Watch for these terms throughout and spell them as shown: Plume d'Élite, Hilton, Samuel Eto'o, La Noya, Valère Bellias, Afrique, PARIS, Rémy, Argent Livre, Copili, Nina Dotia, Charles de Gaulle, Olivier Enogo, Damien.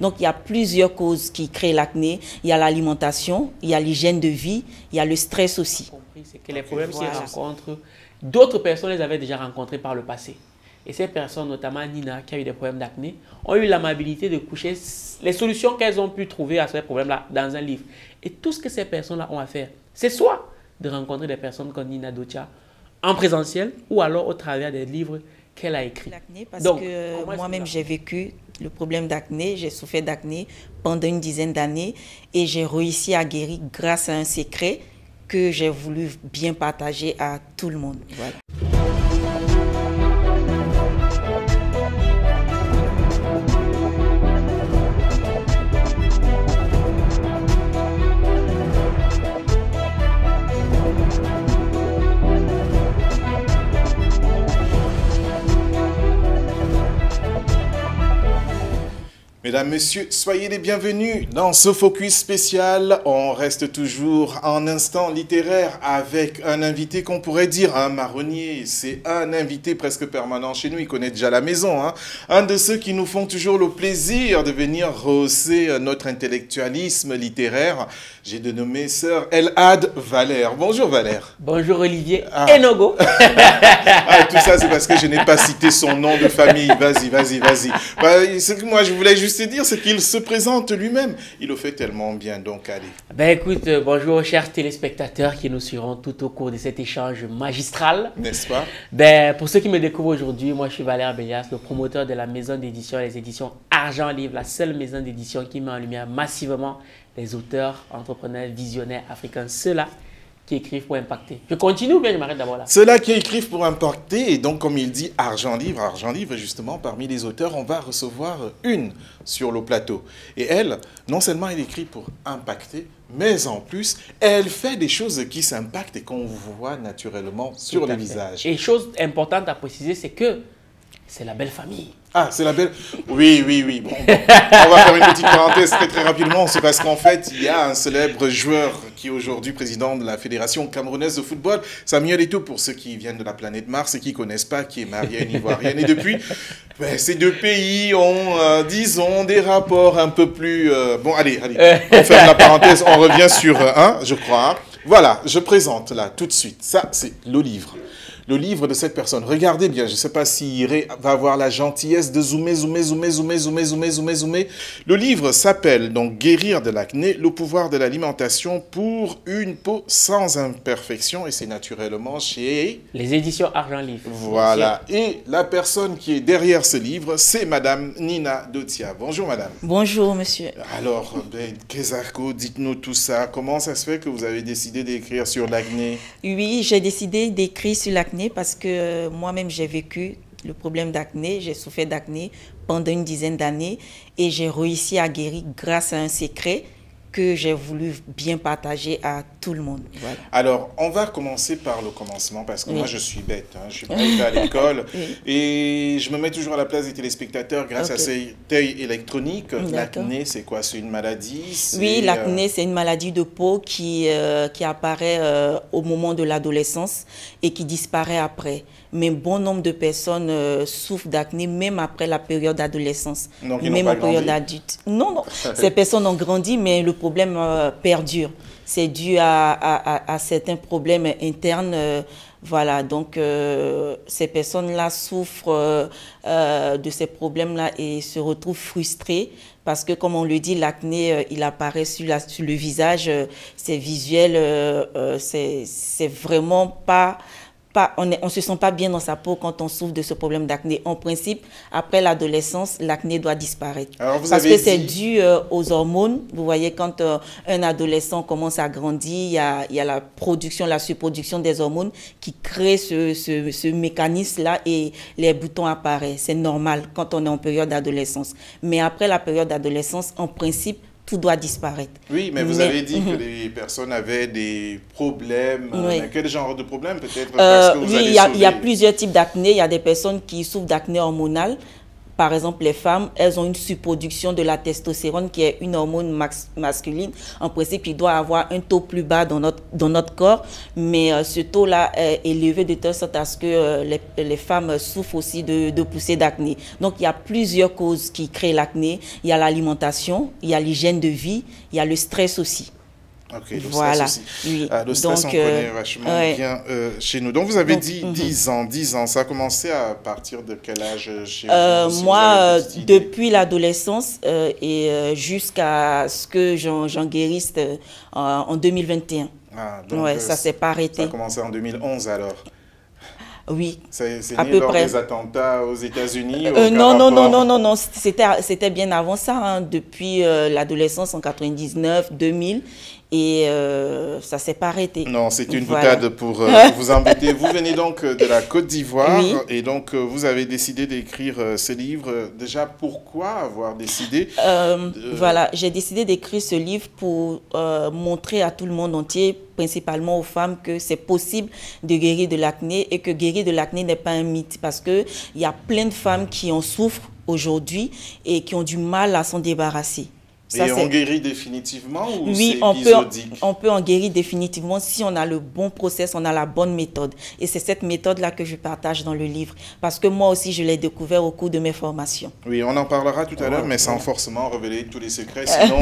Donc il y a plusieurs causes qui créent l'acné. Il y a l'alimentation, il y a l'hygiène de vie, il y a le stress aussi. C'est que les problèmes qu'ils rencontrent, d'autres personnes les avaient déjà rencontrés par le passé. Et ces personnes, notamment Nina, qui a eu des problèmes d'acné, ont eu l'amabilité de coucher les solutions qu'elles ont pu trouver à ces problèmes-là dans un livre. Et tout ce que ces personnes-là ont à faire, c'est soit de rencontrer des personnes comme Nina Dotia en présentiel ou alors au travers des livres qu'elle a écrits. L'acné, parce que moi-même, j'ai vécu le problème d'acné, j'ai souffert d'acné pendant une dizaine d'années et j'ai réussi à guérir grâce à un secret que j'ai voulu bien partager à tout le monde. Voilà. Mesdames, Messieurs, soyez les bienvenus dans ce focus spécial. On reste toujours en instant littéraire avec un invité qu'on pourrait dire un marronnier. C'est un invité presque permanent chez nous, il connaît déjà la maison. Un de ceux qui nous font toujours le plaisir de venir rehausser notre intellectualisme littéraire. J'ai dénommé Sœur Elhad Valère. Bonjour Valère. Bonjour Olivier Enogo. Tout ça c'est parce que je n'ai pas cité son nom de famille. Vas-y. Bah, c'est que moi je voulais juste dire, c'est qu'il se présente lui-même. Il le fait tellement bien, donc allez. Ben écoute, bonjour chers téléspectateurs qui nous suivront tout au cours de cet échange magistral. N'est-ce pas? Ben pour ceux qui me découvrent aujourd'hui, moi je suis Valère Bellias, le promoteur de la maison d'édition, les éditions Argent Livre, la seule maison d'édition qui met en lumière massivement les auteurs, entrepreneurs, visionnaires africains. Ceux-là qui écrivent pour impacter. Je continue ou bien je m'arrête d'abord là? Ceux-là qui écrivent pour impacter, et donc comme il dit, Argent Livre, justement, parmi les auteurs, on va recevoir une sur le plateau. Et elle, non seulement elle écrit pour impacter, mais en plus, elle fait des choses qui s'impactent et qu'on voit naturellement sur les visages. Et chose importante à préciser, c'est que c'est la belle famille. Ah, c'est la belle... Oui. Bon. On va faire une petite parenthèse très rapidement. C'est parce qu'en fait, il y a un célèbre joueur qui est aujourd'hui président de la Fédération Camerounaise de Football, Samuel Eto'o, pour ceux qui viennent de la planète Mars et qui ne connaissent pas, qui est marié à une Ivoirienne. Et depuis, ben, ces deux pays ont, disons, des rapports un peu plus... Bon, allez, on ferme la parenthèse. On revient sur je crois. Voilà, je présente là, tout de suite. Ça, c'est le livre. Le livre de cette personne. Regardez bien, je ne sais pas si Iré va avoir la gentillesse de zoomer. Le livre s'appelle donc « Guérir de l'acné, le pouvoir de l'alimentation pour une peau sans imperfection » et c'est naturellement chez... les éditions Argent Livre. Voilà. Et la personne qui est derrière ce livre, c'est Madame Nina Dotia. Bonjour Madame. Bonjour Monsieur. Alors, Kézarko, dites-nous tout ça. Comment ça se fait que vous avez décidé d'écrire sur l'acné? Oui, j'ai décidé d'écrire sur l'acné. Parce que moi-même, j'ai vécu le problème d'acné, j'ai souffert d'acné pendant une dizaine d'années et j'ai réussi à guérir grâce à un secret que j'ai voulu bien partager à tout le monde. Voilà. Alors, on va commencer par le commencement, parce que moi, je suis bête. Je suis bête à l'école. Et je me mets toujours à la place des téléspectateurs grâce à ces œil électroniques. L'acné, c'est quoi? C'est une maladie? Oui, l'acné, c'est une maladie de peau qui apparaît au moment de l'adolescence et qui disparaît après. Mais bon nombre de personnes souffrent d'acné même après la période d'adolescence, même en période adulte. Non, ces personnes ont grandi, mais le problème perdure. C'est dû à certains problèmes internes. Voilà, donc ces personnes-là souffrent de ces problèmes-là et se retrouvent frustrées parce que, comme on le dit, l'acné, il apparaît sur le visage. C'est visuel, c'est vraiment pas... on se sent pas bien dans sa peau quand on souffre de ce problème d'acné. En principe, après l'adolescence, l'acné doit disparaître. Alors vous parce que c'est dû aux hormones. Vous voyez, quand un adolescent commence à grandir, il y a la production, la surproduction des hormones qui crée ce mécanisme-là et les boutons apparaissent. C'est normal quand on est en période d'adolescence. Mais après la période d'adolescence, en principe, tout doit disparaître. Oui, mais vous avez dit que les personnes avaient des problèmes. Quel genre de problème peut-être? Oui, il y a plusieurs types d'acné. Il y a des personnes qui souffrent d'acné hormonal Par exemple, les femmes, elles ont une surproduction de la testostérone qui est une hormone masculine. En principe, il doit avoir un taux plus bas dans notre corps, mais ce taux-là est élevé de telle sorte à ce que les femmes souffrent aussi de poussées d'acné. Donc, il y a plusieurs causes qui créent l'acné. Il y a l'alimentation, il y a l'hygiène de vie, il y a le stress aussi. Ok, le voilà. Stress aussi. Oui. Le stress, donc, on connaît vachement bien chez nous. Donc, vous avez dit 10 ans. Ça a commencé à partir de quel âge chez vous? Si moi, vous depuis l'adolescence et jusqu'à ce que j'en guérisse en 2021. Ah, donc, ouais, ça ne s'est pas arrêté. Ça a commencé en 2011 alors? Oui, c'est à né peu lors près. Des attentats aux États-Unis non, c'était bien avant ça, hein, depuis l'adolescence en 99, 2000, et ça s'est pas arrêté. Non, c'est une voilà. Boutade pour vous embêter. Vous venez donc de la Côte d'Ivoire, oui. Et donc vous avez décidé d'écrire ce livre. Déjà, pourquoi avoir décidé Voilà, j'ai décidé d'écrire ce livre pour montrer à tout le monde entier, principalement aux femmes, que c'est possible de guérir de l'acné et que guérir de l'acné n'est pas un mythe, parce qu'il y a plein de femmes qui en souffrent aujourd'hui et qui ont du mal à s'en débarrasser. Ça, et on guérit définitivement ou oui, c'est épisodique? Oui, on peut en guérir définitivement si on a le bon process, on a la bonne méthode. Et c'est cette méthode-là que je partage dans le livre. Parce que moi aussi, je l'ai découvert au cours de mes formations. Oui, on en parlera tout à l'heure, mais sans forcément révéler tous les secrets. Sinon,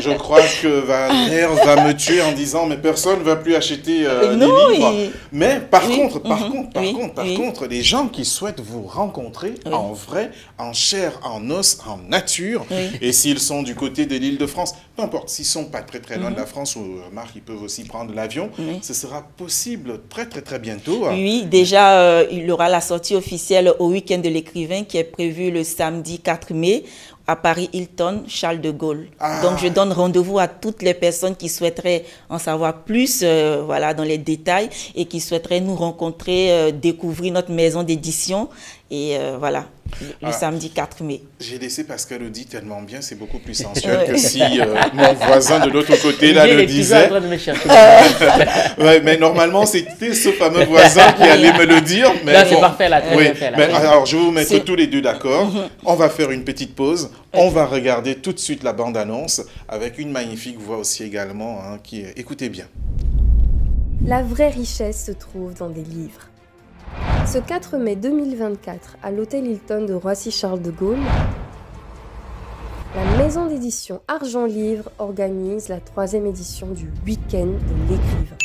je crois que Valère va me tuer en disant « mais personne ne va plus acheter des livres ». Mais par contre, les gens qui souhaitent vous rencontrer en vrai, en chair, en os, en nature, et s'ils sont du côté de l'île de France, peu importe, s'ils ne sont pas très très loin de la France, ou remarque, ils peuvent aussi prendre l'avion, ce sera possible très bientôt. Oui, déjà, il y aura la sortie officielle au week-end de l'écrivain qui est prévu le samedi 4 mai à Paris Hilton, Charles de Gaulle. Ah. Donc, je donne rendez-vous à toutes les personnes qui souhaiteraient en savoir plus, voilà, dans les détails, et qui souhaiteraient nous rencontrer, découvrir notre maison d'édition, et voilà. Le samedi 4 mai. J'ai laissé Pascal le dit tellement bien, c'est beaucoup plus sensuel que si mon voisin de l'autre côté là, le disait. Ouais, mais normalement, c'était ce fameux voisin qui allait me le dire. Mais là, c'est parfait. Là, oui. Parfait, là. Mais, alors, je vais vous mettre tous les deux d'accord. On va faire une petite pause. On va regarder tout de suite la bande-annonce avec une magnifique voix aussi également. Hein, qui est... Écoutez bien. La vraie richesse se trouve dans des livres. Ce 4 mai 2024, à l'hôtel Hilton de Roissy-Charles de Gaulle, la maison d'édition Argent Livre organise la 3e édition du Week-end de l'écrivain.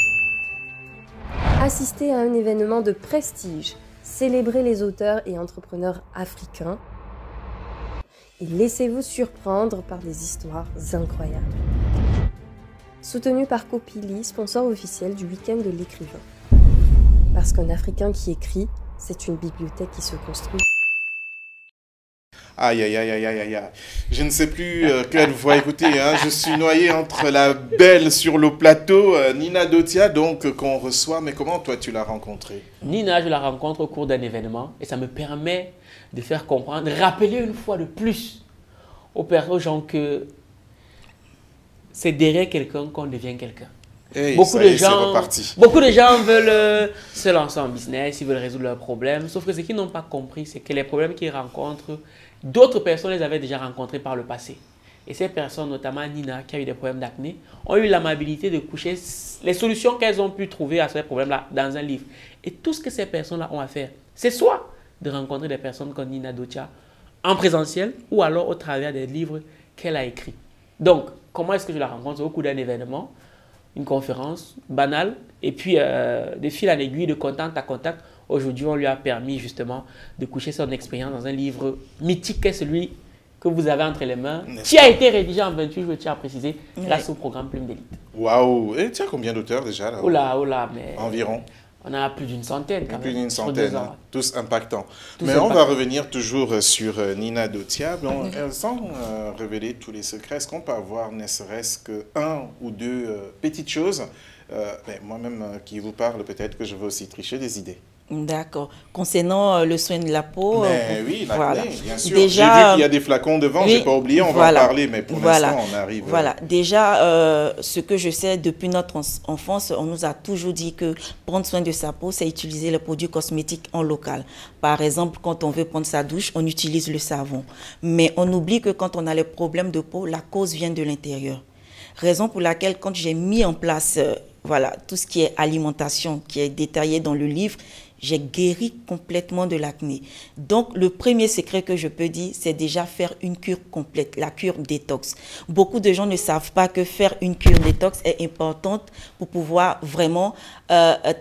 Assistez à un événement de prestige, célébrez les auteurs et entrepreneurs africains et laissez-vous surprendre par des histoires incroyables. Soutenu par Copili, sponsor officiel du Week-end de l'écrivain. Parce qu'un Africain qui écrit, c'est une bibliothèque qui se construit. Aïe, aïe, aïe, aïe, aïe, aïe. Je ne sais plus quelle voix écouter. Hein. Je suis noyé entre la belle sur le plateau, Nina Dotia, donc, qu'on reçoit. Mais comment, toi, tu l'as rencontrée? Nina, je la rencontre au cours d'un événement. Et ça me permet de faire comprendre, rappeler une fois de plus aux gens que c'est derrière quelqu'un qu'on devient quelqu'un. Hey, beaucoup de gens veulent se lancer en business, ils veulent résoudre leurs problèmes. Sauf que ce qu'ils n'ont pas compris, c'est que les problèmes qu'ils rencontrent, d'autres personnes les avaient déjà rencontrés par le passé. Et ces personnes, notamment Nina, qui a eu des problèmes d'acné, ont eu l'amabilité de coucher les solutions qu'elles ont pu trouver à ces problèmes-là dans un livre. Et tout ce que ces personnes-là ont à faire, c'est soit de rencontrer des personnes comme Nina Dotia en présentiel ou alors au travers des livres qu'elle a écrits. Donc, comment est-ce que je la rencontre? Au cours d'un événement, une conférence banale, et puis de fil en aiguille, de contact à contact. Aujourd'hui, on lui a permis justement de coucher son expérience dans un livre mythique, qu'est celui que vous avez entre les mains, qui a été rédigé en 28 jours, tiens à préciser, grâce au programme Plume d'Élite. Waouh! Et tu as combien d'auteurs déjà là? Oula, mais... Environ. On a plus d'une centaine quand même. Plus d'une centaine, tous impactants. Mais on va revenir toujours sur Nina Dotia. Elles ont révélé tous les secrets. Est-ce qu'on peut avoir ne serait-ce qu'un ou deux petites choses? Moi-même qui vous parle, peut-être que je vais aussi tricher des idées. D'accord. Concernant le soin de la peau, oui, voilà. Bien sûr. Déjà, j'ai vu qu'il y a des flacons devant, oui, j'ai pas oublié, on voilà, va en parler, mais pour l'instant, voilà, on arrive. Voilà. Déjà, ce que je sais, depuis notre enfance, on nous a toujours dit que prendre soin de sa peau, c'est utiliser les produits cosmétiques en local. Par exemple, quand on veut prendre sa douche, on utilise le savon. Mais on oublie que quand on a les problèmes de peau, la cause vient de l'intérieur. Raison pour laquelle, quand j'ai mis en place voilà, tout ce qui est alimentation, qui est détaillé dans le livre, j'ai guéri complètement de l'acné. Donc, le premier secret que je peux dire, c'est déjà faire une cure complète, la cure détox. Beaucoup de gens ne savent pas que faire une cure détox est importante pour pouvoir vraiment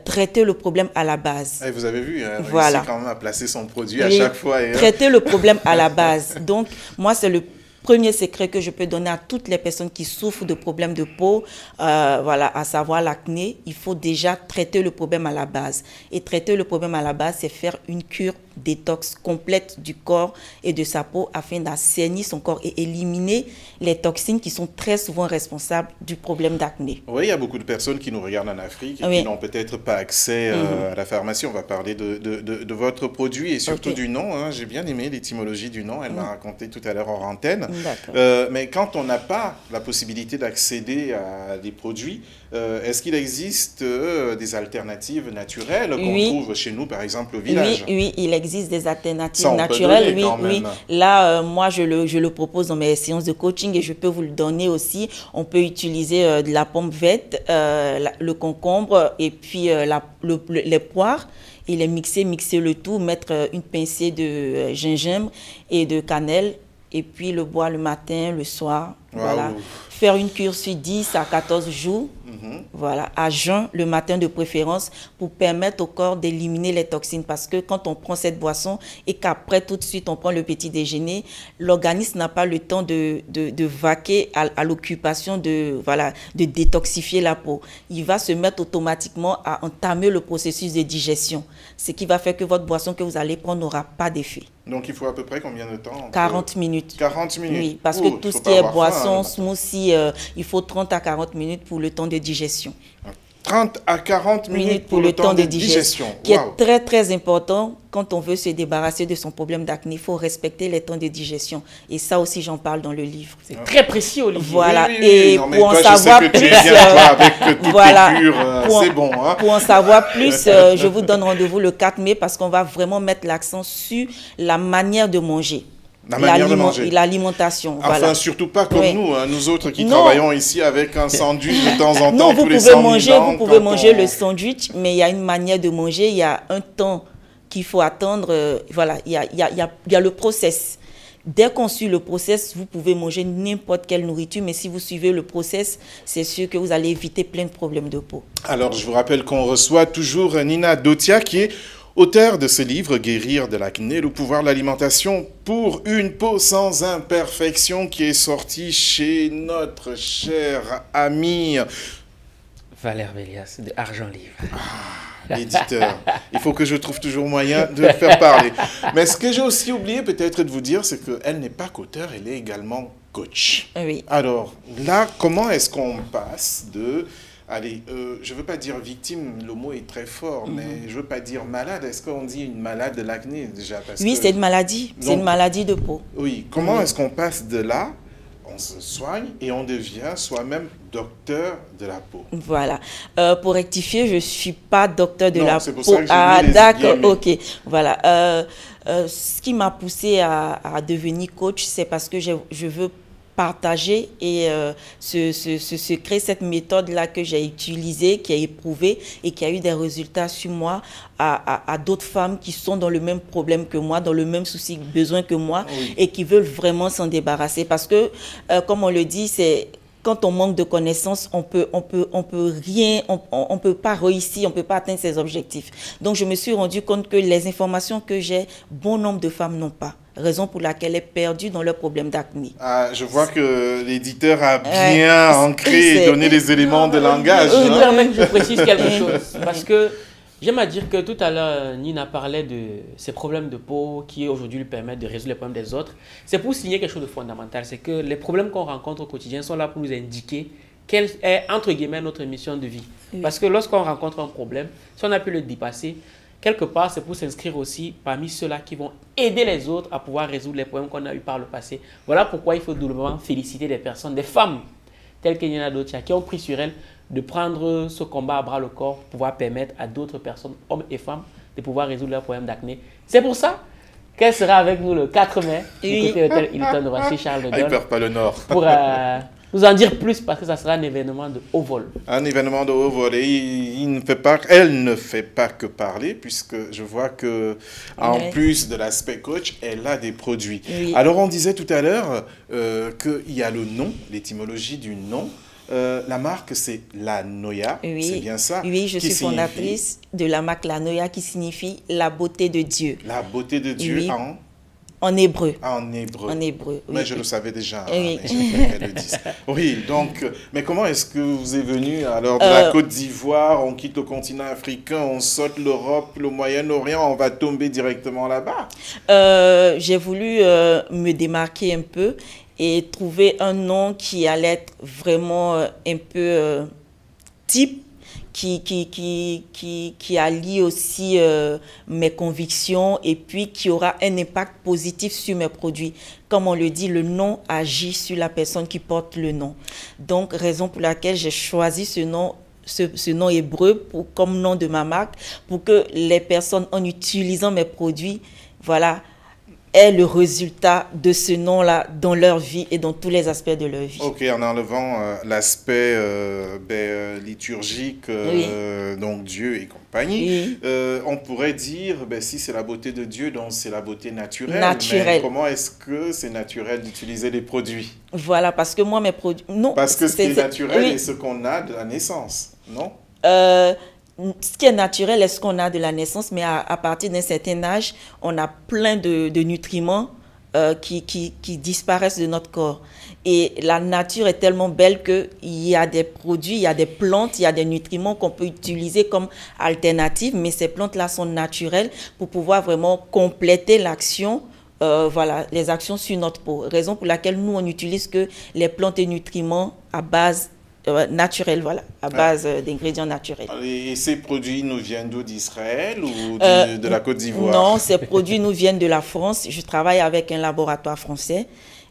traiter le problème à la base. Et vous avez vu, hein, voilà, réussi quand même à placer son produit à chaque fois. Et, traiter le problème à la base. Donc, moi, c'est le premier secret que je peux donner à toutes les personnes qui souffrent de problèmes de peau, voilà, à savoir l'acné. Il faut déjà traiter le problème à la base. Et traiter le problème à la base, c'est faire une cure détox complète du corps et de sa peau afin d'assainir son corps et éliminer les toxines qui sont très souvent responsables du problème d'acné. Oui, il y a beaucoup de personnes qui nous regardent en Afrique et oui, qui n'ont peut-être pas accès à la pharmacie. On va parler de votre produit et surtout du nom. Hein. J'ai bien aimé l'étymologie du nom. Elle m'a raconté tout à l'heure en antenne. Mais quand on n'a pas la possibilité d'accéder à des produits, est-ce qu'il existe des alternatives naturelles qu'on trouve chez nous, par exemple, au village? Oui, il existe des alternatives naturelles. Oui, oui. Là, moi, je le propose dans mes séances de coaching et je peux vous le donner aussi. On peut utiliser de la pomme verte, le concombre et puis les poires. Il est mixer le tout, mettre une pincée de gingembre et de cannelle. Et puis le boire le matin, le soir, voilà. Faire une cure sur 10 à 14 jours, voilà, à jeun, le matin de préférence, pour permettre au corps d'éliminer les toxines. Parce que quand on prend cette boisson et qu'après tout de suite on prend le petit déjeuner, l'organisme n'a pas le temps de vaquer à l'occupation voilà, de détoxifier la peau. Il va se mettre automatiquement à entamer le processus de digestion, ce qui va faire que votre boisson que vous allez prendre n'aura pas d'effet. Donc, il faut à peu près combien de temps? 40 minutes. 40 minutes. Oui, parce que tout ce qui est boisson, smoothie, il faut 30 à 40 minutes pour le temps de digestion. 30 à 40 minutes pour le temps de digestion. Qui est très, très important quand on veut se débarrasser de son problème d'acné. Il faut respecter les temps de digestion. Et ça aussi, j'en parle dans le livre. C'est très précis, Olivier. Voilà. Et pour en savoir plus, voilà, c'est bon. Hein. Pour en savoir plus, je vous donne rendez-vous le 4 mai parce qu'on va vraiment mettre l'accent sur la manière de manger. La manière de manger. L'alimentation. Enfin, voilà, surtout pas comme nous, hein, nous autres qui travaillons ici avec un sandwich de temps en temps. Non, vous pouvez manger le sandwich, mais il y a une manière de manger, il y a un temps qu'il faut attendre. Voilà, il y a le process. Dès qu'on suit le process, vous pouvez manger n'importe quelle nourriture, mais si vous suivez le process, c'est sûr que vous allez éviter plein de problèmes de peau. Alors, je vous rappelle qu'on reçoit toujours Nina Dotia qui est auteur de ce livre « Guérir de l'acné, le pouvoir de l'alimentation pour une peau sans imperfection » qui est sorti chez notre cher ami Valère Bellias de Argent Livre. Ah, l'éditeur. Il faut que je trouve toujours moyen de le faire parler. Mais ce que j'ai aussi oublié peut-être de vous dire, c'est qu'elle n'est pas qu'auteur, elle est également coach. Oui. Alors là, comment est-ce qu'on passe de... Allez, je ne veux pas dire victime, le mot est très fort, mais je ne veux pas dire malade. Est-ce qu'on dit une malade de l'acné déjà? Parce oui, que... c'est une maladie. C'est une maladie de peau. Oui, comment est-ce qu'on passe de là, on se soigne et on devient soi-même docteur de la peau? Voilà. Pour rectifier, je ne suis pas docteur de la peau. C'est pour ça que j'ai mis les guillemets. Ok, voilà. Ce qui m'a poussée à devenir coach, c'est parce que je veux partager et ce secret, cette méthode-là que j'ai utilisée, qui a éprouvé et qui a eu des résultats sur moi à d'autres femmes qui sont dans le même problème que moi, dans le même souci, besoin que moi et qui veulent vraiment s'en débarrasser. Parce que, comme on le dit, c'est... Quand on manque de connaissances, on peut rien, on peut pas réussir, on peut pas atteindre ses objectifs. Donc, je me suis rendu compte que les informations que j'ai, bon nombre de femmes n'ont pas. Raison pour laquelle elles sont perdues dans leur problème d'acné. Ah, je vois que l'éditeur a bien ancré et donné les éléments de langage. Je voudrais même que je précise quelque chose. Parce que j'aime à dire que tout à l'heure, Nina parlait de ces problèmes de peau qui aujourd'hui lui permettent de résoudre les problèmes des autres. C'est pour signer quelque chose de fondamental, c'est que les problèmes qu'on rencontre au quotidien sont là pour nous indiquer quelle est, entre guillemets, notre mission de vie. Parce que lorsqu'on rencontre un problème, si on a pu le dépasser, quelque part, c'est pour s'inscrire aussi parmi ceux-là qui vont aider les autres à pouvoir résoudre les problèmes qu'on a eu par le passé. Voilà pourquoi il faut doublement féliciter des personnes, des femmes telles que Nina Dotia, qui ont pris sur elles de prendre ce combat à bras le corps pour pouvoir permettre à d'autres personnes, hommes et femmes, de pouvoir résoudre leurs problèmes d'acné. C'est pour ça qu'elle sera avec nous le 4 mai, du côté de l'hôtel Hilton de Roissy-Charles de Gaulle. Elle ne perd pas le Nord. Pour nous en dire plus, parce que ça sera un événement de haut vol. Un événement de haut vol. Et elle ne fait pas que parler, puisque je vois que, en plus de l'aspect coach, elle a des produits. Oui. Alors, on disait tout à l'heure qu'il y a le nom, l'étymologie du nom. La marque, c'est La Noya, oui, c'est bien ça. Oui, je suis fondatrice de la marque La Noya qui signifie la beauté de Dieu. La beauté de Dieu, oui. En hébreu. Ah, en hébreu. En hébreu, oui. Mais je le savais déjà. Oui, hein, mais le oui donc, mais comment est-ce que vous êtes venu alors de la Côte d'Ivoire, on quitte le continent africain, on saute l'Europe, le Moyen-Orient, on va tomber directement là-bas? J'ai voulu me démarquer un peu et trouver un nom qui allait être vraiment un peu type, qui allie aussi mes convictions et puis qui aura un impact positif sur mes produits. Comme on le dit, le nom agit sur la personne qui porte le nom. Donc, raison pour laquelle j'ai choisi ce nom. Ce nom hébreu comme nom de ma marque pour que les personnes, en utilisant mes produits, voilà, est le résultat de ce nom-là dans leur vie et dans tous les aspects de leur vie. Ok, en enlevant l'aspect liturgique, oui, donc Dieu et compagnie, oui, on pourrait dire, ben, si c'est la beauté de Dieu, donc c'est la beauté naturelle. Mais comment est-ce que c'est naturel d'utiliser des produits? Voilà, parce que moi, mes produits... Non, parce que ce qui est naturel est ce qu'on a de la naissance, non? Ce qui est naturel est ce qu'on a de la naissance, mais à partir d'un certain âge, on a plein de nutriments qui disparaissent de notre corps. Et la nature est tellement belle qu'il y a des produits, il y a des plantes, il y a des nutriments qu'on peut utiliser comme alternative, mais ces plantes-là sont naturelles pour pouvoir vraiment compléter l'action. Voilà, les actions sur notre peau. Raison pour laquelle nous, on n'utilise que les plantes et nutriments à base naturelle, voilà, à base d'ingrédients naturels. Et ces produits nous viennent d'où? D'Israël ou de la Côte d'Ivoire? Non, ces produits nous viennent de la France. Je travaille avec un laboratoire français.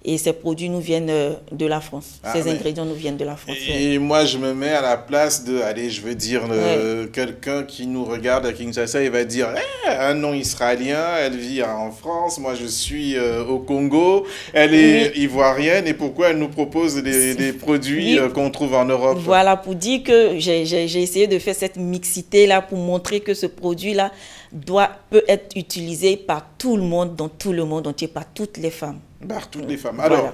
Et ces produits nous viennent de la France. Ah, ces ingrédients nous viennent de la France. Et moi, je me mets à la place de, allez, je veux dire, quelqu'un qui nous regarde à Kinshasa, il va dire, eh, un nom israélien, elle vit en France, moi je suis au Congo, elle est ivoirienne, et pourquoi elle nous propose des produits qu'on trouve en Europe? Voilà, pour dire que j'ai essayé de faire cette mixité-là pour montrer que ce produit-là peut être utilisé par tout le monde, dans tout le monde entier, par toutes les femmes. Par toutes les femmes. Alors, voilà,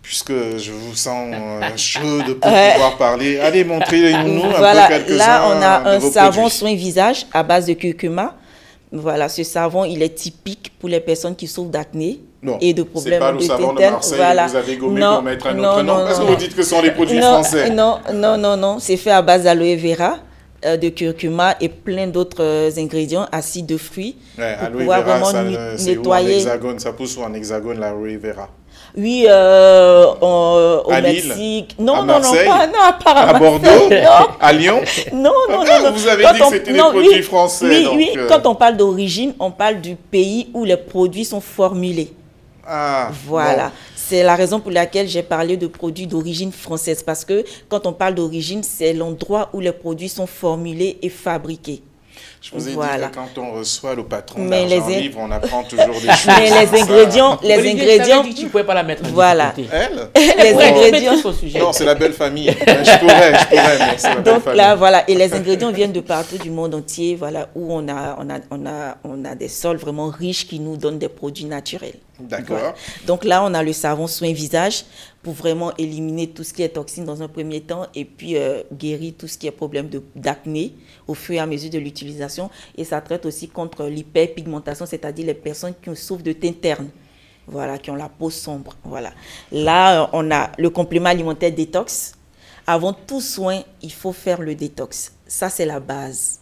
puisque je vous sens chaude pour pouvoir parler, allez montrez-nous un peu quelques-uns. Là, on a un savon soin visage à base de curcuma. Voilà, ce savon, il est typique pour les personnes qui souffrent d'acné et de problèmes de tétane. C'est pas le savon de Marseille que vous avez gommé pour mettre un autre nom, parce que vous dites que ce sont les produits français. Non, c'est fait à base d'aloe vera, de curcuma et plein d'autres ingrédients, acides de fruits. Ouais, pour pouvoir vera, vraiment nettoyer. Hexagone, ça pousse où en hexagone, l'aloe vera? Oui, au Mexique. À Bordeaux, à Lyon. Non. Vous avez dit que c'était des produits français. Oui, quand on parle d'origine, on parle du pays où les produits sont formulés. Ah, voilà. Bon. C'est la raison pour laquelle j'ai parlé de produits d'origine française. Parce que quand on parle d'origine, c'est l'endroit où les produits sont formulés et fabriqués. Je vous ai dit que quand on reçoit le patron d'Argent Livre, on apprend toujours des choses. Mais les ingrédients... Dit que tu ne pouvais pas la mettre. Voilà. Non, c'est la belle famille. Je pourrais, mais c'est la belle famille. Là, voilà. Et les ingrédients viennent de partout du monde entier, voilà, où on a des sols vraiment riches qui nous donnent des produits naturels. D'accord. Voilà. Donc là, on a le savon soin visage pour vraiment éliminer tout ce qui est toxine dans un premier temps et puis guérir tout ce qui est problème d'acné au fur et à mesure de l'utilisation. Et ça traite aussi contre l'hyperpigmentation, c'est-à-dire les personnes qui souffrent de teint terne, voilà, qui ont la peau sombre. Voilà. Là, on a le complément alimentaire détox. Avant tout soin, il faut faire le détox. Ça, c'est la base.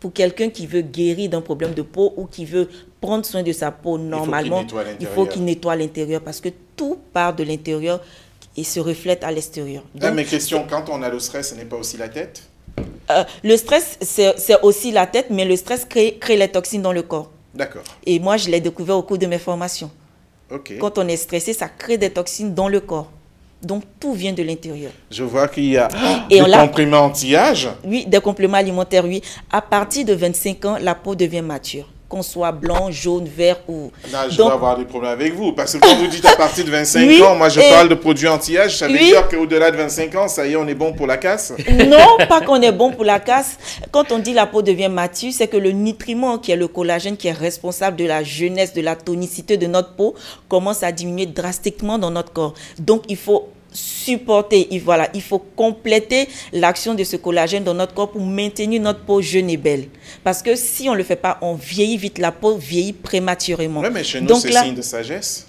Pour quelqu'un qui veut guérir d'un problème de peau ou qui veut prendre soin de sa peau normalement, il faut qu'il nettoie l'intérieur parce que tout part de l'intérieur et se reflète à l'extérieur. Mais question, quand on a le stress, ce n'est pas aussi la tête? Le stress, c'est aussi la tête, mais le stress crée les toxines dans le corps. D'accord. Et moi, je l'ai découvert au cours de mes formations. Okay. Quand on est stressé, ça crée des toxines dans le corps. Donc, tout vient de l'intérieur. Je vois qu'il y a des compléments anti-âge. Oui, des compléments alimentaires, oui. À partir de 25 ans, la peau devient mature. Qu'on soit blanc, jaune, vert ou... Là, je dois avoir des problèmes avec vous. Parce que quand vous dites à partir de 25 oui, ans, moi je parle de produits anti-âge, ça veut dire qu'au-delà de 25 ans, ça y est, on est bon pour la casse? Non, pas qu'on est bon pour la casse. Quand on dit la peau devient mature, c'est que le nutriment qui est le collagène, qui est responsable de la jeunesse, de la tonicité de notre peau, commence à diminuer drastiquement dans notre corps. Donc il faut supporter, voilà, il faut compléter l'action de ce collagène dans notre corps pour maintenir notre peau jeune et belle. Parce que si on ne le fait pas, on vieillit vite, la peau vieillit prématurément. Oui, mais chez nous, c'est signe de sagesse.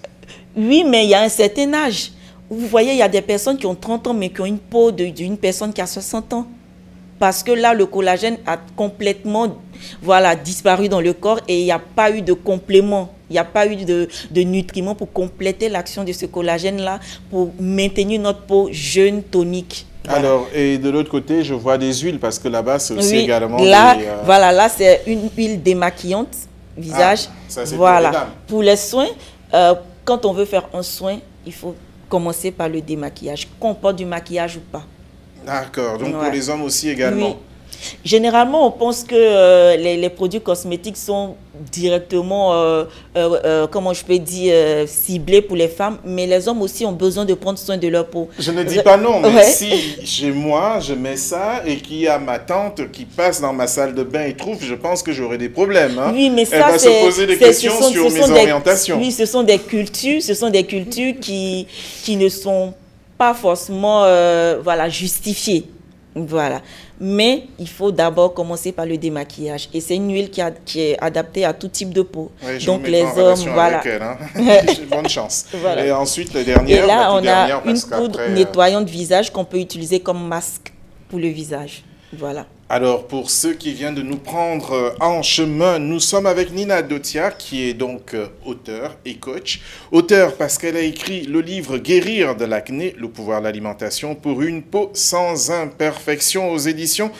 Oui, mais il y a un certain âge. Vous voyez, il y a des personnes qui ont 30 ans, mais qui ont une peau d'une personne qui a 60 ans. Parce que là, le collagène a complètement, voilà, disparu dans le corps et il n'y a pas eu de complément. Il n'y a pas eu de nutriments pour compléter l'action de ce collagène-là, pour maintenir notre peau jeune, tonique. Voilà. Alors, et de l'autre côté, je vois des huiles, parce que là-bas, c'est aussi également... Là, voilà, là, c'est une huile démaquillante, visage. Ah, ça, c'est voilà. Pour les soins, quand on veut faire un soin, il faut commencer par le démaquillage, qu'on porte du maquillage ou pas. D'accord, donc pour les hommes aussi également. Oui. Généralement, on pense que les produits cosmétiques sont directement, comment je peux dire, ciblés pour les femmes. Mais les hommes aussi ont besoin de prendre soin de leur peau. Je ne dis pas non, mais si chez moi, je mets ça et qu'il y a ma tante qui passe dans ma salle de bain et trouve, je pense que j'aurai des problèmes. Hein. Oui, mais ça, c'est... Elle va se poser des questions sur mes orientations. Oui, ce sont des cultures qui ne sont pas forcément voilà, justifiées. Voilà. Mais il faut d'abord commencer par le démaquillage. Et c'est une huile qui est adaptée à tout type de peau. Oui, je donc les hommes, voilà. Elle, hein. Bonne chance. Voilà. Et ensuite, la dernière. Et là, on a une poudre nettoyante visage qu'on peut utiliser comme masque pour le visage. Voilà. Alors, pour ceux qui viennent de nous prendre en chemin, nous sommes avec Nina Dotia, qui est donc auteure et coach. Auteure parce qu'elle a écrit le livre « Guérir de l'acné, le pouvoir de l'alimentation pour une peau sans imperfection » aux éditions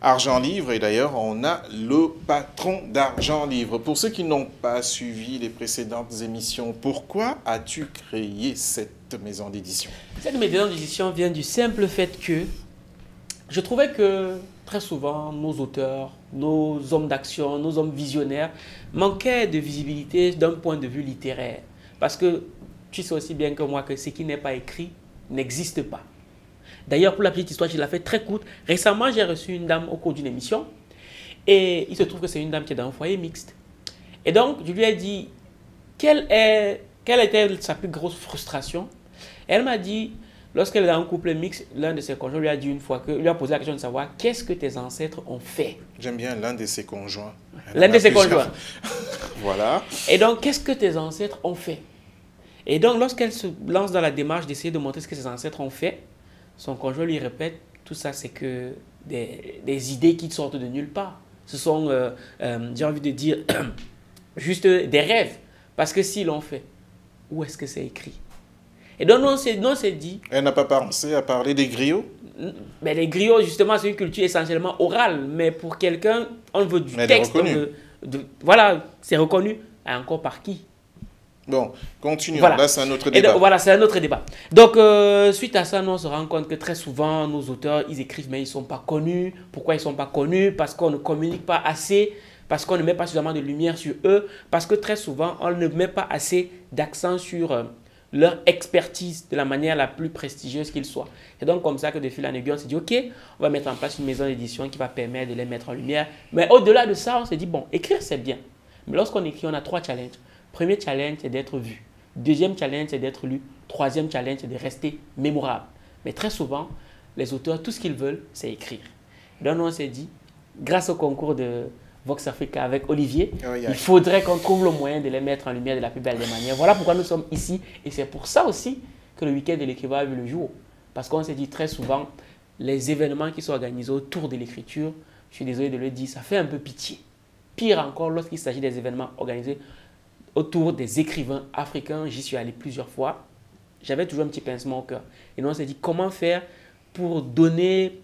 Argent Livre. Et d'ailleurs, on a le patron d'Argent Livre. Pour ceux qui n'ont pas suivi les précédentes émissions, pourquoi as-tu créé cette maison d'édition? Cette maison d'édition vient du simple fait que je trouvais que très souvent, nos auteurs, nos hommes d'action, nos hommes visionnaires manquaient de visibilité d'un point de vue littéraire. Parce que tu sais aussi bien que moi que ce qui n'est pas écrit n'existe pas. D'ailleurs, pour la petite histoire, je la fais très courte. Récemment, j'ai reçu une dame au cours d'une émission et il se trouve que c'est une dame qui est dans un foyer mixte. Et donc, je lui ai dit quelle était sa plus grosse frustration. Elle m'a dit... Lorsqu'elle est dans un couple mixte, l'un de ses conjoints lui a dit une fois que, lui a posé la question de savoir qu'est-ce que tes ancêtres ont fait. J'aime bien l'un de ses conjoints. L'un de ses conjoints. Voilà. Et donc, qu'est-ce que tes ancêtres ont fait? Et donc, lorsqu'elle se lance dans la démarche d'essayer de montrer ce que ses ancêtres ont fait, son conjoint lui répète, tout ça c'est que des idées qui sortent de nulle part. Ce sont, j'ai envie de dire, juste des rêves. Parce que s'ils l'ont fait, où est-ce que c'est écrit? Et donc, on s'est dit... Elle n'a pas pensé à parler des griots? Mais les griots, justement, c'est une culture essentiellement orale. Mais pour quelqu'un, on veut du texte. On veut, voilà, c'est reconnu. Et encore par qui? Bon, continuons. Voilà. Là, c'est un autre débat. Et donc, voilà, c'est un autre débat. Donc, suite à ça, nous, on se rend compte que très souvent, nos auteurs, ils écrivent, mais ils ne sont pas connus. Pourquoi ils ne sont pas connus? Parce qu'on ne communique pas assez, parce qu'on ne met pas suffisamment de lumière sur eux, parce que très souvent, on ne met pas assez d'accent sur... leur expertise de la manière la plus prestigieuse qu'ils soient. C'est donc comme ça que de fil en aiguille, on s'est dit, ok, on va mettre en place une maison d'édition qui va permettre de les mettre en lumière. Mais au-delà de ça, on s'est dit, bon, écrire, c'est bien. Mais lorsqu'on écrit, on a 3 challenges. Premier challenge, c'est d'être vu. Deuxième challenge, c'est d'être lu. Troisième challenge, c'est de rester mémorable. Mais très souvent, les auteurs, tout ce qu'ils veulent, c'est écrire. Donc, on s'est dit, grâce au concours de... Vox Africa avec Olivier, il faudrait qu'on trouve le moyen de les mettre en lumière de la plus belle des manières. Voilà pourquoi nous sommes ici et c'est pour ça aussi que le week-end de l'écrivain a vu le jour. Parce qu'on s'est dit très souvent, les événements qui sont organisés autour de l'écriture, je suis désolé de le dire, ça fait un peu pitié. Pire encore lorsqu'il s'agit des événements organisés autour des écrivains africains, j'y suis allé plusieurs fois, j'avais toujours un petit pincement au cœur. Et nous on s'est dit comment faire pour donner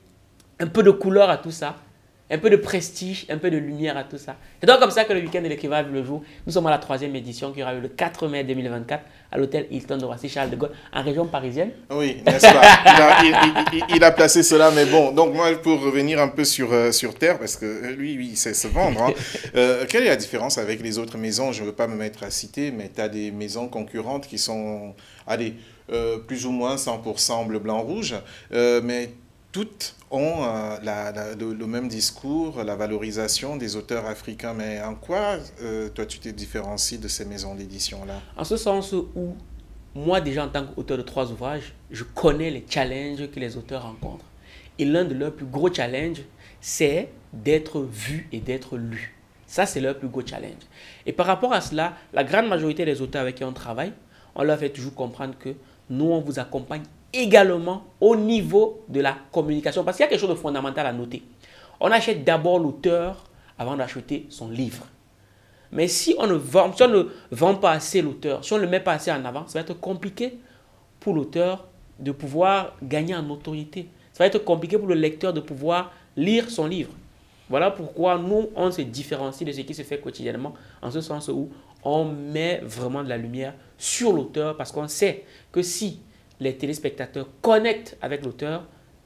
un peu de couleur à tout ça un peu de prestige, un peu de lumière à tout ça. C'est donc comme ça que le week-end de l'écrivain vu le jour. Nous sommes à la 3e édition qui aura lieu le 4 mai 2024 à l'hôtel Hilton de Roissy-Charles de Gaulle, en région parisienne. Oui, n'est-ce pas? il a placé cela, mais bon. Donc moi, pour revenir un peu sur Terre, parce que lui, il sait se vendre. Hein. Quelle est la différence avec les autres maisons? Je ne veux pas me mettre à citer, mais tu as des maisons concurrentes qui sont, allez, plus ou moins 100% bleu, blanc, rouge, mais toutes ont le même discours, la valorisation des auteurs africains. Mais en quoi, toi, tu te différencies de ces maisons d'édition-là? En ce sens où, moi, déjà, en tant qu'auteur de 3 ouvrages, je connais les challenges que les auteurs rencontrent. Et l'un de leurs plus gros challenges, c'est d'être vu et d'être lu. Ça, c'est leur plus gros challenge. Et par rapport à cela, la grande majorité des auteurs avec qui on travaille, on leur fait toujours comprendre que nous, on vous accompagne également au niveau de la communication. Parce qu'il y a quelque chose de fondamental à noter. On achète d'abord l'auteur avant d'acheter son livre. Mais si on ne vend pas assez l'auteur, si on ne le met pas assez en avant, ça va être compliqué pour l'auteur de pouvoir gagner en autorité. Ça va être compliqué pour le lecteur de pouvoir lire son livre. Voilà pourquoi nous, on se différencie de ce qui se fait quotidiennement, en ce sens où on met vraiment de la lumière sur l'auteur, parce qu'on sait que si les téléspectateurs connectent avec l'auteur,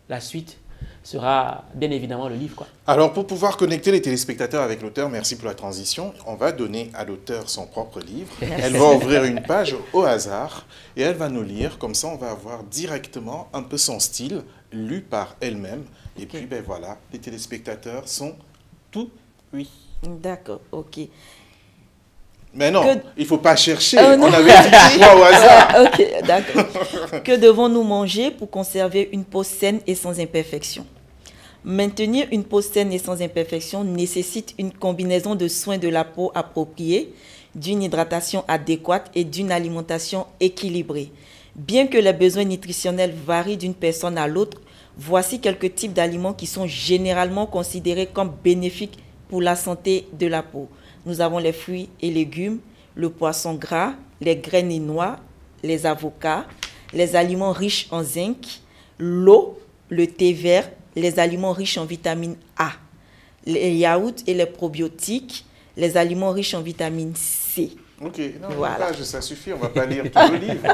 la suite sera bien évidemment le livre, quoi. Alors, pour pouvoir connecter les téléspectateurs avec l'auteur, merci pour la transition, on va donner à l'auteur son propre livre. Elle va ouvrir une page au hasard et elle va nous lire. Comme ça, on va avoir directement un peu son style lu par elle-même. Et puis, ben voilà, les téléspectateurs sont tout oui. D'accord, ok. Mais non, il ne faut pas chercher. Non. On avait dit quoi au hasard. Ok, d'accord. Que devons-nous manger pour conserver une peau saine et sans imperfection? Maintenir une peau saine et sans imperfection nécessite une combinaison de soins de la peau appropriés, d'une hydratation adéquate et d'une alimentation équilibrée. Bien que les besoins nutritionnels varient d'une personne à l'autre, voici quelques types d'aliments qui sont généralement considérés comme bénéfiques pour la santé de la peau. Nous avons les fruits et légumes, le poisson gras, les graines et noix, les avocats, les aliments riches en zinc, l'eau, le thé vert, les aliments riches en vitamine A, les yaourts et les probiotiques, les aliments riches en vitamine C. Ok, non, voilà. Page, ça suffit, on ne va pas lire tout le livre.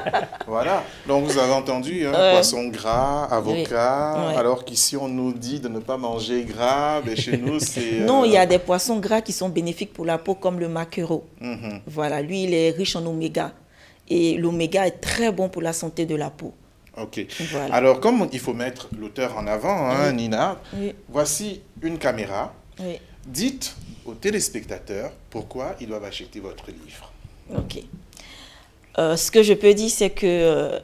Voilà, donc vous avez entendu, hein, poisson gras, avocat, oui. Alors qu'ici on nous dit de ne pas manger gras, mais chez nous c'est... Non, il y a des poissons gras qui sont bénéfiques pour la peau comme le maquereau. Voilà, lui il est riche en oméga et l'oméga est très bon pour la santé de la peau. Ok, voilà. Alors comme il faut mettre l'auteur en avant, hein, Nina, voici une caméra. Dites aux téléspectateurs pourquoi ils doivent acheter votre livre. Ok. Ce que je peux dire, c'est que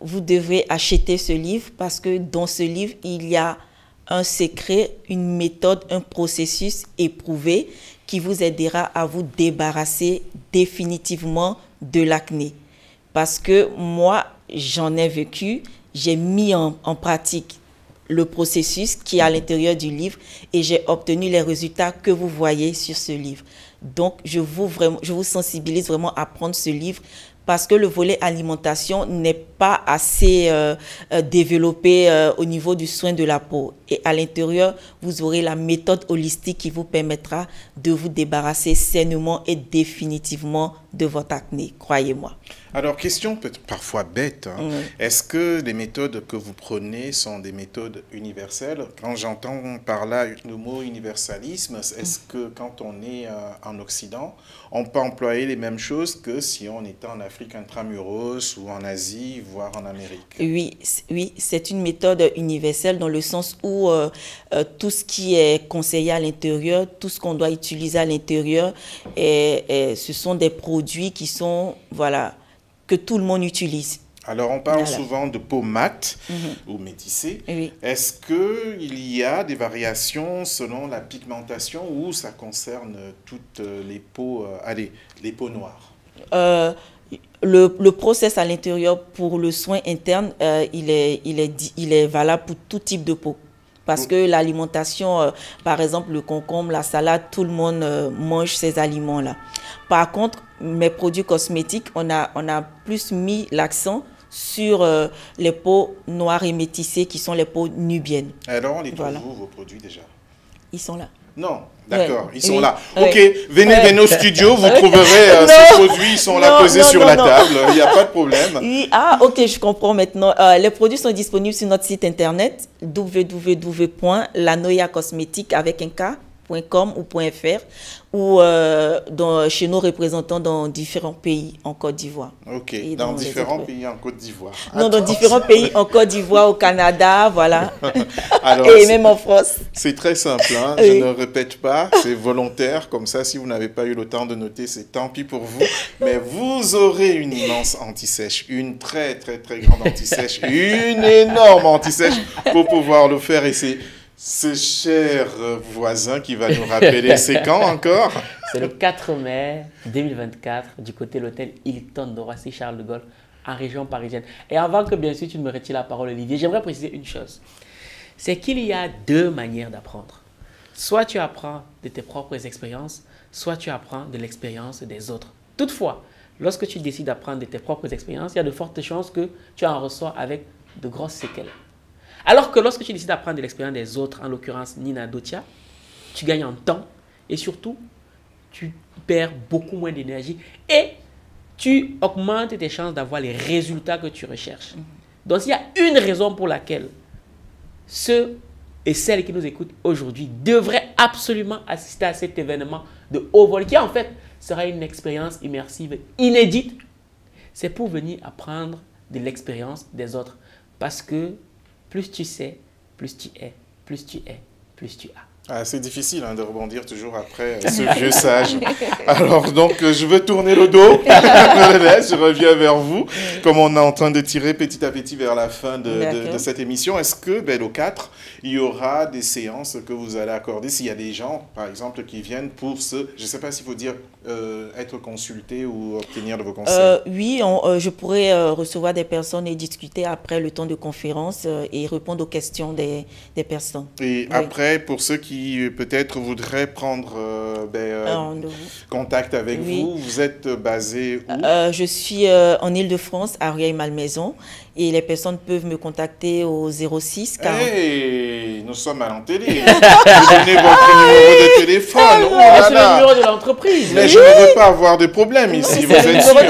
vous devrez acheter ce livre parce que dans ce livre, il y a un secret, une méthode, un processus éprouvé qui vous aidera à vous débarrasser définitivement de l'acné. Parce que moi, j'en ai vécu, j'ai mis en pratique le processus qui est à l'intérieur du livre et j'ai obtenu les résultats que vous voyez sur ce livre. Donc, je vous sensibilise vraiment à prendre ce livre parce que le volet alimentation n'est pas assez développé au niveau du soin de la peau. Et à l'intérieur, vous aurez la méthode holistique qui vous permettra de vous débarrasser sainement et définitivement de votre acné, croyez-moi. Alors, question peut-être parfois bête, hein. Est-ce que les méthodes que vous prenez sont des méthodes universelles? Quand j'entends par là le mot universalisme, est-ce que quand on est en Occident, on peut employer les mêmes choses que si on était en Afrique intramuros ou en Asie, voire en Amérique? Oui, oui, c'est une méthode universelle dans le sens où tout ce qui est conseillé à l'intérieur, tout ce qu'on doit utiliser à l'intérieur, ce sont des produits qui sont, voilà, que tout le monde utilise. Alors, on parle souvent de peau mate ou métissée. Est-ce qu'il y a des variations selon la pigmentation ou ça concerne toutes les peaux, les peaux noires? Le process à l'intérieur pour le soin interne, il est valable pour tout type de peau. Parce que l'alimentation, par exemple, le concombre, la salade, tout le monde mange ces aliments-là. Par contre, mes produits cosmétiques, on a plus mis l'accent sur les peaux noires et métissées qui sont les peaux nubiennes. Alors, on les trouve où, vos produits déjà? ils sont là. Non, d'accord, ouais, ils sont là. Ouais, ok, venez, ouais, venez au studio, vous trouverez ces produits, ils sont là posés sur la table, il n'y a pas de problème. Oui, ah, ok, je comprends maintenant. Les produits sont disponibles sur notre site internet www.lanoyacosmetique.com ou .fr ou chez nos représentants dans différents pays en Côte d'Ivoire. Ok, dans différents pays en Côte d'Ivoire. Non, dans différents pays en Côte d'Ivoire, au Canada, voilà. Alors, et même en France. C'est très simple, hein? Oui. Je ne répète pas, c'est volontaire, comme ça si vous n'avez pas eu le temps de noter, c'est tant pis pour vous, mais vous aurez une immense anti-sèche, une très très très grande anti-sèche, une énorme anti-sèche pour pouvoir le faire et c'est... Ce cher voisin qui va nous rappeler, c'est quand encore? C'est le 4 mai 2024 du côté de l'hôtel Hilton de Roissy-Charles de Gaulle en région parisienne. Et avant que bien sûr tu ne me retires la parole Olivier, j'aimerais préciser une chose. C'est qu'il y a deux manières d'apprendre. Soit tu apprends de tes propres expériences, soit tu apprends de l'expérience des autres. Toutefois, lorsque tu décides d'apprendre de tes propres expériences, il y a de fortes chances que tu en ressors avec de grosses séquelles. Alors que lorsque tu décides d'apprendre de l'expérience des autres, en l'occurrence Nina Dotia, tu gagnes en temps et surtout, tu perds beaucoup moins d'énergie et tu augmentes tes chances d'avoir les résultats que tu recherches. Donc, il y a une raison pour laquelle ceux et celles qui nous écoutent aujourd'hui devraient absolument assister à cet événement de haut vol qui, en fait, sera une expérience immersive inédite. C'est pour venir apprendre de l'expérience des autres parce que plus tu sais, plus tu es, plus tu es, plus tu as. Ah, c'est difficile hein, de rebondir toujours après ce vieux sage. Alors donc, je veux tourner le dos, je reviens vers vous, comme on est en train de tirer petit à petit vers la fin de cette émission. Est-ce que, ben, au 4, il y aura des séances que vous allez accorder? S'il y a des gens, par exemple, qui viennent pour se, je ne sais pas s'il faut dire, être consultés ou obtenir de vos conseils. Oui, je pourrais recevoir des personnes et discuter après le temps de conférence et répondre aux questions des personnes. Et oui. Après, pour ceux qui peut-être voudrait prendre contact avec oui. vous. Vous êtes basé où? Je suis en Île-de-France, à Rueil-Malmaison. Et les personnes peuvent me contacter au 06 40... Hey, nous sommes à l'antenne. Vous donnez votre numéro de téléphone. Ah, c'est le numéro de l'entreprise. Mais oui. Je ne veux pas avoir de problème ici. Vous êtes sûr? Oui.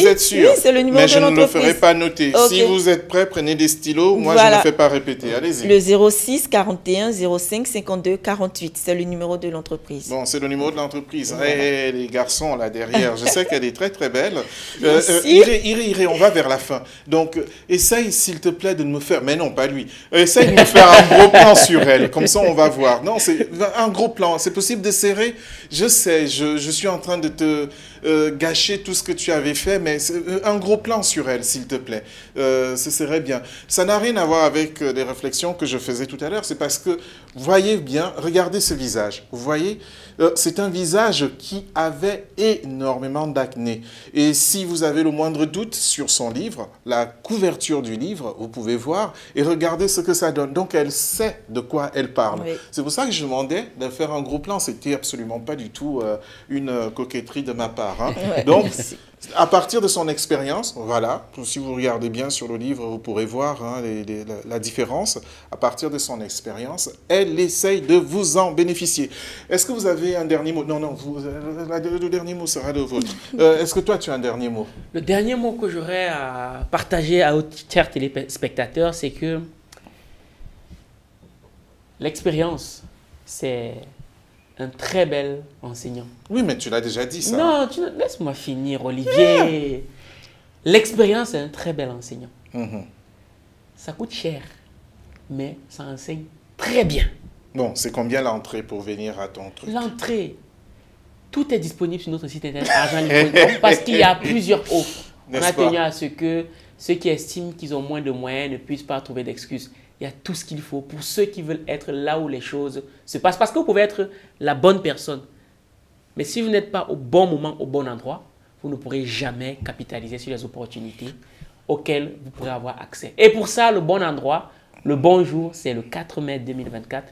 Vous êtes sûr? Oui, c'est le numéro de l'entreprise. Mais je ne le ferai pas noter. Okay. Si vous êtes prêt, prenez des stylos. Moi, voilà. Je ne fais pas répéter. Allez-y. Le 06 41 05 52 48. C'est le numéro de l'entreprise. Bon, c'est le numéro de l'entreprise. Voilà. Hey, les garçons là derrière, je sais qu'elle est très très belle. Iré, on va vers la fin. Donc, essaye, s'il te plaît, de me faire... Mais non, pas lui. Essaye de me faire un gros plan sur elle. Comme ça, on va voir. Non, c'est un gros plan. C'est possible de serrer. Je sais, je suis en train de te gâcher tout ce que tu avais fait, mais un gros plan sur elle, s'il te plaît. Ce serait bien. Ça n'a rien à voir avec les réflexions que je faisais tout à l'heure. C'est parce que, voyez bien, regardez ce visage. Vous voyez, c'est un visage qui avait énormément d'acné. Et si vous avez le moindre doute sur son livre, la couverture du livre, vous pouvez voir et regarder ce que ça donne. Donc, elle sait de quoi elle parle. Oui. C'est pour ça que je demandais de faire un gros plan. C'était absolument pas du tout une coquetterie de ma part. Hein. Ouais. Donc, à partir de son expérience, voilà, si vous regardez bien sur le livre, vous pourrez voir hein, la différence. À partir de son expérience, elle essaye de vous en bénéficier. Est-ce que vous avez un dernier mot? Non, non, le dernier mot sera le vôtre. Est-ce que toi, tu as un dernier mot? Le dernier mot que j'aurais à partager à aux chers téléspectateurs, c'est que l'expérience, c'est... un très bel enseignant. Oui, mais tu l'as déjà dit, ça. Non, laisse-moi finir, Olivier. Yeah. L'expérience est un très bel enseignant. Ça coûte cher, mais ça enseigne très bien. Bon, c'est combien l'entrée pour venir à ton truc? L'entrée, tout est disponible sur notre site internet argentlivre.com parce qu'il y a plusieurs offres. On a tenu à ce que ceux qui estiment qu'ils ont moins de moyens ne puissent pas trouver d'excuses. Il y a tout ce qu'il faut pour ceux qui veulent être là où les choses se passent. Parce que vous pouvez être la bonne personne. Mais si vous n'êtes pas au bon moment, au bon endroit, vous ne pourrez jamais capitaliser sur les opportunités auxquelles vous pourrez avoir accès. Et pour ça, le bon endroit, le bon jour, c'est le 4 mai 2024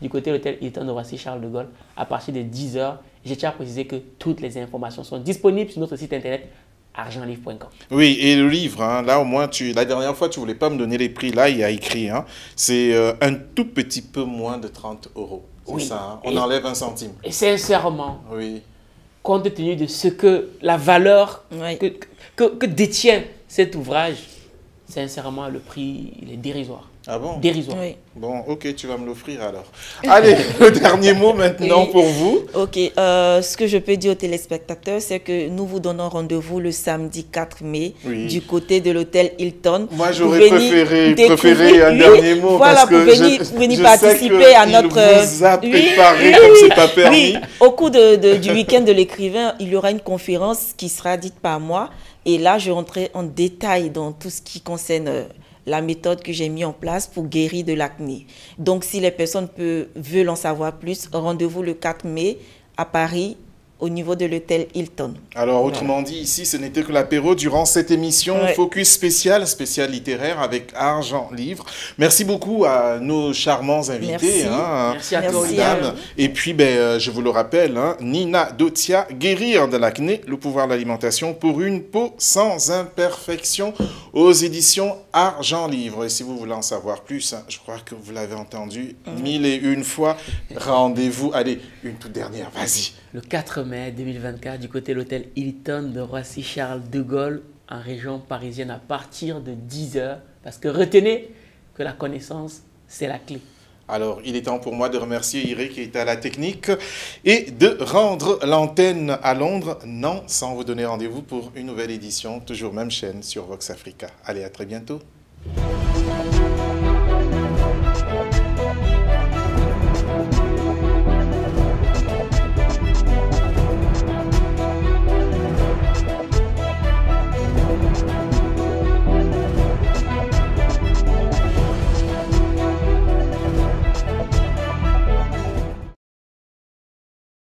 du côté de l'hôtel Hilton de Roissy-Charles de Gaulle à partir de 10 h. Je tiens à préciser que toutes les informations sont disponibles sur notre site internet argentlivre.com. Oui, et le livre, hein, là au moins, la dernière fois, tu ne voulais pas me donner les prix, là il y a écrit, hein, c'est un tout petit peu moins de 30 euros. Oui. Ça. On enlève un centime. Et sincèrement, oui, compte tenu de ce que la valeur oui, que détient cet ouvrage, sincèrement, le prix il est dérisoire. Ah bon? Dérisoire. Oui. Bon, ok, tu vas me l'offrir alors. Allez, le dernier mot maintenant oui, pour vous. Ok, ce que je peux dire aux téléspectateurs, c'est que nous vous donnons rendez-vous le samedi 4 mai oui, du côté de l'hôtel Hilton. Moi, j'aurais préféré un dernier mot voilà, parce que je participer sais à notre... vous a préparé oui, comme oui, c'est pas permis. Oui. Au cours du week-end de l'écrivain, il y aura une conférence qui sera dite par moi. Et là, je rentrerai en détail dans tout ce qui concerne... la méthode que j'ai mise en place pour guérir de l'acné. Donc, si les personnes veulent en savoir plus, rendez-vous le 4 mai à Paris, au niveau de l'hôtel Hilton. Alors, autrement dit, ici, ce n'était que l'apéro durant cette émission ouais, Focus spécial littéraire avec Argent Livre. Merci beaucoup à nos charmants invités. Merci, hein, merci à toi, mesdames. Et puis, ben, je vous le rappelle, hein, Nina Dotia, guérir de l'acné, le pouvoir de l'alimentation pour une peau sans imperfection aux éditions Argent Livre. Et si vous voulez en savoir plus, hein, je crois que vous l'avez entendu mille et une fois. Rendez-vous, allez, une toute dernière, vas-y. Le 4 mai 2024, du côté de l'hôtel Hilton de Roissy-Charles de Gaulle, en région parisienne, à partir de 10 h. Parce que retenez que la connaissance, c'est la clé. Alors, il est temps pour moi de remercier Iré qui est à la technique et de rendre l'antenne à Londres. Non, sans vous donner rendez-vous pour une nouvelle édition, toujours même chaîne sur Vox Africa. Allez, à très bientôt.